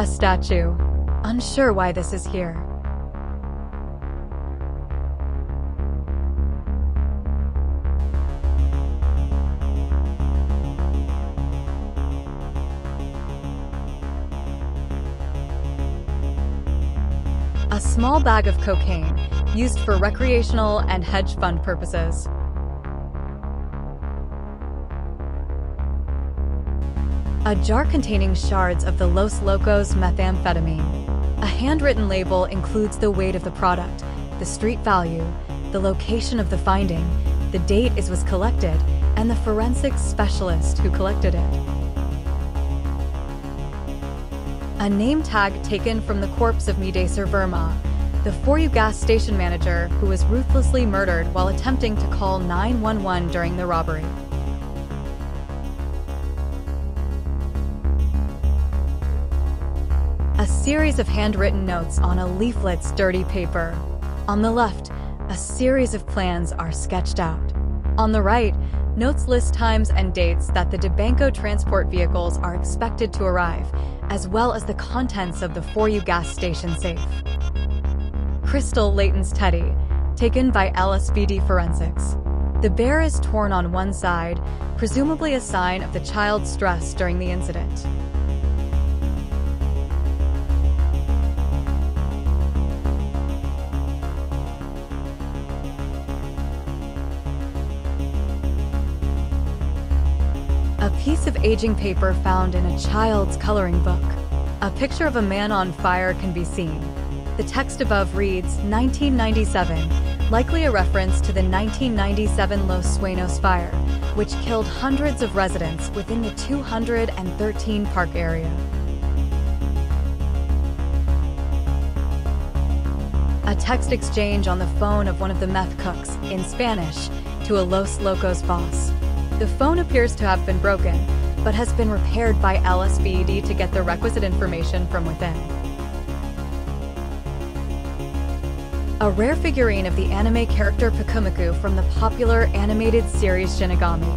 A statue. Unsure why this is here. A small bag of cocaine, used for recreational and hedge fund purposes. A jar containing shards of the Los Locos methamphetamine. A handwritten label includes the weight of the product, the street value, the location of the finding, the date it was collected, and the forensic specialist who collected it. A name tag taken from the corpse of Mideser Verma, the ForU gas station manager who was ruthlessly murdered while attempting to call 911 during the robbery. A series of handwritten notes on a leaflet's dirty paper. On the left, a series of plans are sketched out. On the right, notes list times and dates that the DeBanco transport vehicles are expected to arrive, as well as the contents of the ForU gas station safe. Crystal Layton's teddy, taken by LSVD Forensics. The bear is torn on one side, presumably a sign of the child's stress during the incident. A piece of aging paper found in a child's coloring book. A picture of a man on fire can be seen. The text above reads 1997, likely a reference to the 1997 Los Suenos fire, which killed hundreds of residents within the 213 park area. A text exchange on the phone of one of the meth cooks, in Spanish, to a Los Locos boss. The phone appears to have been broken, but has been repaired by LSPD to get the requisite information from within. A rare figurine of the anime character Pakumiku from the popular animated series Shinigami.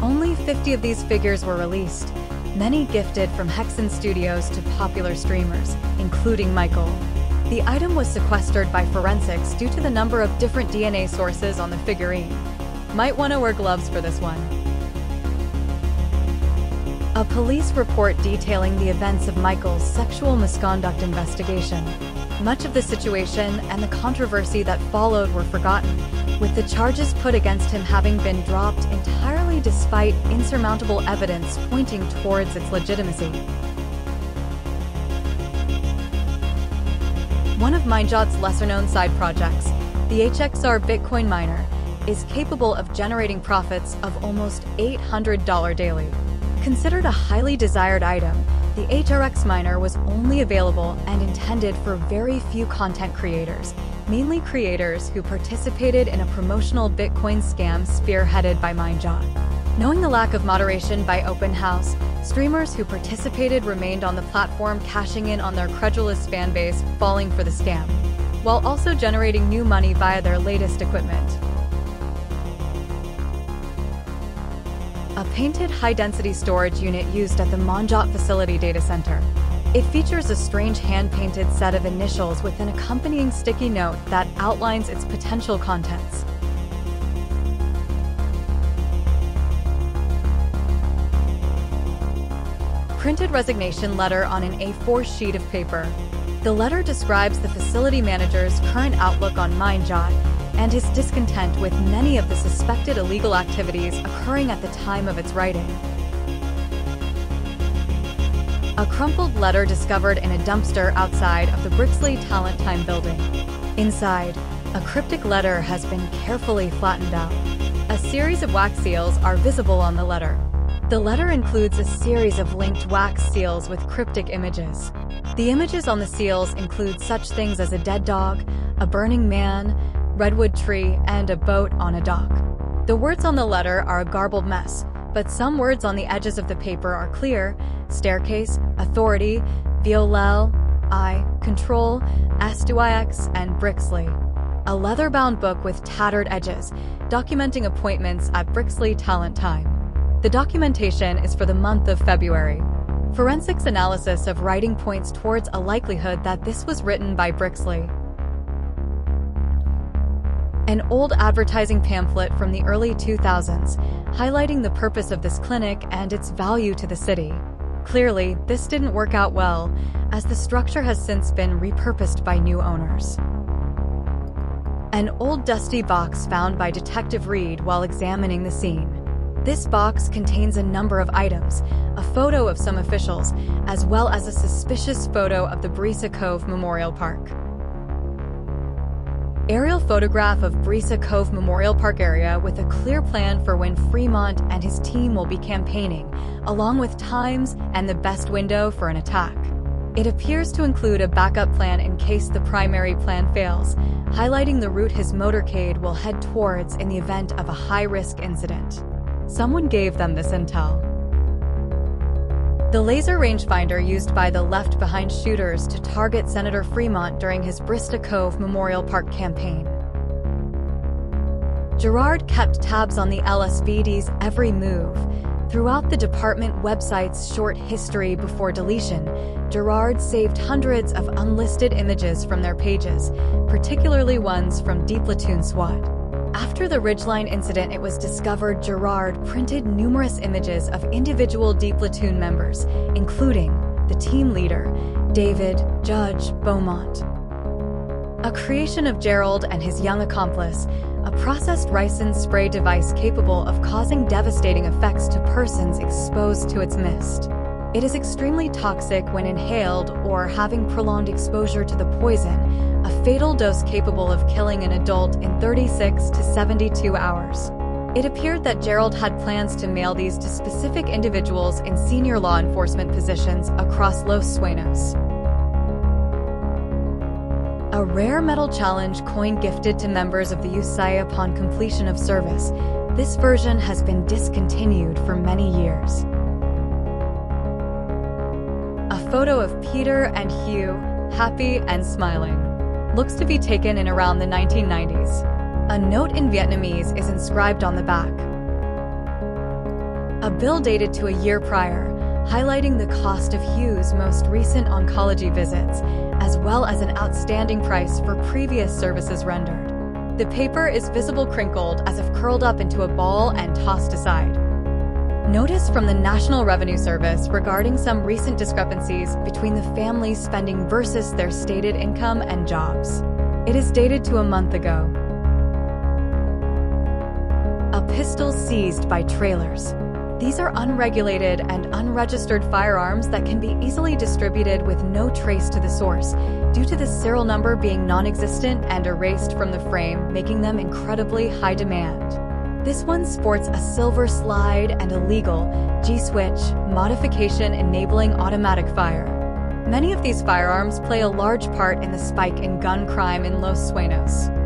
Only 50 of these figures were released, many gifted from Hexen Studios to popular streamers, including Michael. The item was sequestered by forensics due to the number of different DNA sources on the figurine. Might want to wear gloves for this one. A police report detailing the events of Michael's sexual misconduct investigation. Much of the situation and the controversy that followed were forgotten, with the charges put against him having been dropped entirely despite insurmountable evidence pointing towards its legitimacy. One of MindJot's lesser-known side projects, the HXR Bitcoin miner, is capable of generating profits of almost $800 daily. Considered a highly desired item, the HRX miner was only available and intended for very few content creators, mainly creators who participated in a promotional Bitcoin scam spearheaded by MindJot. Knowing the lack of moderation by Open House, streamers who participated remained on the platform, cashing in on their credulous fan base falling for the scam, while also generating new money via their latest equipment. A painted high-density storage unit used at the MindJot facility data center. It features a strange hand-painted set of initials with an accompanying sticky note that outlines its potential contents. Printed resignation letter on an A4 sheet of paper. The letter describes the facility manager's current outlook on MindJot and his discontent with many of the suspected illegal activities occurring at the time of its writing. A crumpled letter discovered in a dumpster outside of the Brixley Talent Time building. Inside, a cryptic letter has been carefully flattened out. A series of wax seals are visible on the letter. The letter includes a series of linked wax seals with cryptic images. The images on the seals include such things as a dead dog, a burning man, redwood tree, and a boat on a dock. The words on the letter are a garbled mess, but some words on the edges of the paper are clear: staircase, authority, violel, I, control, SDYX, and Brixley. A leather-bound book with tattered edges, documenting appointments at Brixley Talent Time. The documentation is for the month of February. Forensics analysis of writing points towards a likelihood that this was written by Brixley. An old advertising pamphlet from the early 2000s, highlighting the purpose of this clinic and its value to the city. Clearly, this didn't work out well, as the structure has since been repurposed by new owners. An old dusty box found by Detective Reed while examining the scene. This box contains a number of items, a photo of some officials, as well as a suspicious photo of the Brisa Cove Memorial Park. Aerial photograph of Brisa Cove Memorial Park area with a clear plan for when Fremont and his team will be campaigning, along with times and the best window for an attack. It appears to include a backup plan in case the primary plan fails, highlighting the route his motorcade will head towards in the event of a high-risk incident. Someone gave them this intel. The laser rangefinder used by the Left Behind shooters to target Senator Fremont during his Brisa Cove Memorial Park campaign. Girard kept tabs on the LSVD's every move. Throughout the department website's short history before deletion, Girard saved hundreds of unlisted images from their pages, particularly ones from Deep Platoon SWAT. After the Ridgeline incident, it was discovered Girard printed numerous images of individual Deep Platoon members, including the team leader, David Judge Beaumont. A creation of Gerald and his young accomplice, a processed ricin spray device capable of causing devastating effects to persons exposed to its mist. It is extremely toxic when inhaled or having prolonged exposure to the poison, a fatal dose capable of killing an adult in 36 to 72 hours. It appeared that Gerald had plans to mail these to specific individuals in senior law enforcement positions across Los Suenos. A rare metal challenge coin gifted to members of the USAIA upon completion of service. This version has been discontinued for many years. A photo of Peter and Hugh, happy and smiling. Looks to be taken in around the 1990s. A note in Vietnamese is inscribed on the back. A bill dated to a year prior, highlighting the cost of Hugh's most recent oncology visits, as well as an outstanding price for previous services rendered. The paper is visible crinkled as if curled up into a ball and tossed aside. Notice from the National Revenue Service regarding some recent discrepancies between the family's spending versus their stated income and jobs. It is dated to a month ago. A pistol seized by trailers. These are unregulated and unregistered firearms that can be easily distributed with no trace to the source, due to the serial number being non-existent and erased from the frame, making them incredibly high demand. This one sports a silver slide and a legal G-switch modification enabling automatic fire. Many of these firearms play a large part in the spike in gun crime in Los Suenos.